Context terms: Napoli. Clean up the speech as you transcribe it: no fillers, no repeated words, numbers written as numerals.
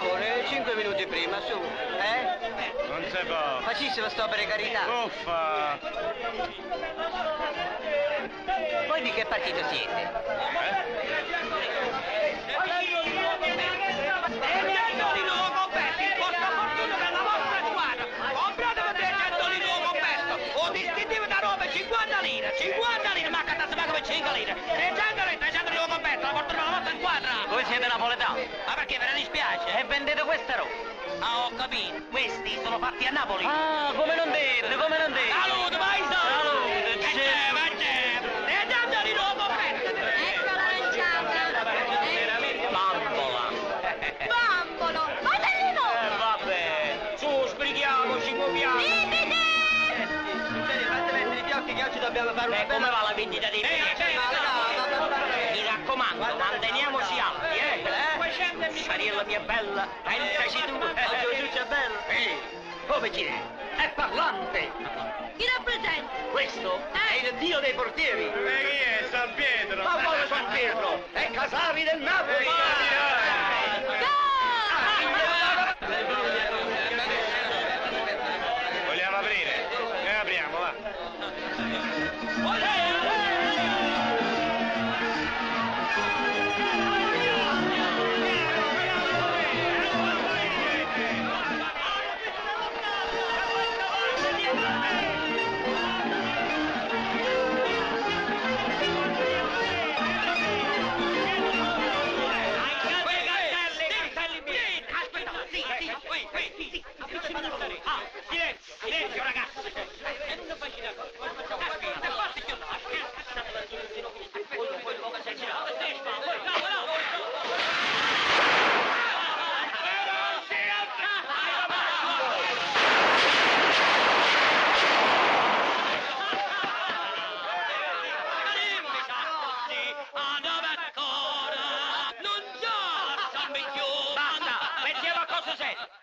favore, 5 minuti prima, su, eh? Non si può. Facissimo sto per carità. Uffa! Voi di che partito siete? Voi siete napoletani? Ma perché ve ne dispiace? E vendete questa roba? Ah, ho capito, questi sono fatti a Napoli. Ah, come non dirlo, come non dirlo. Salute, vai salute. Salute, c'è. E tanto di nuovo pezzo. Ecco l'aranciata. Bambola. Bambolo, fate di nuovo. Vabbè, su, sbrighiamoci, muoviamo. Ditete. Succede, fate mettere gli occhi che oggi dobbiamo fare una bella... E come va la vendita dei manteniamoci alti, eh? Sciariella mia bella, pensaci tu, oggi è bella. Come ci è? È parlante. Chi rappresenta? Questo è il dio dei portieri. E chi è? San Pietro. Ma come San Pietro? È Casari del Napoli. Vogliamo aprire? Noi apriamo, va. Silenzio ragazzi! Non faccio da cosa! Aspetta, forse che non già! Basta! Pensiamo a cosa serve!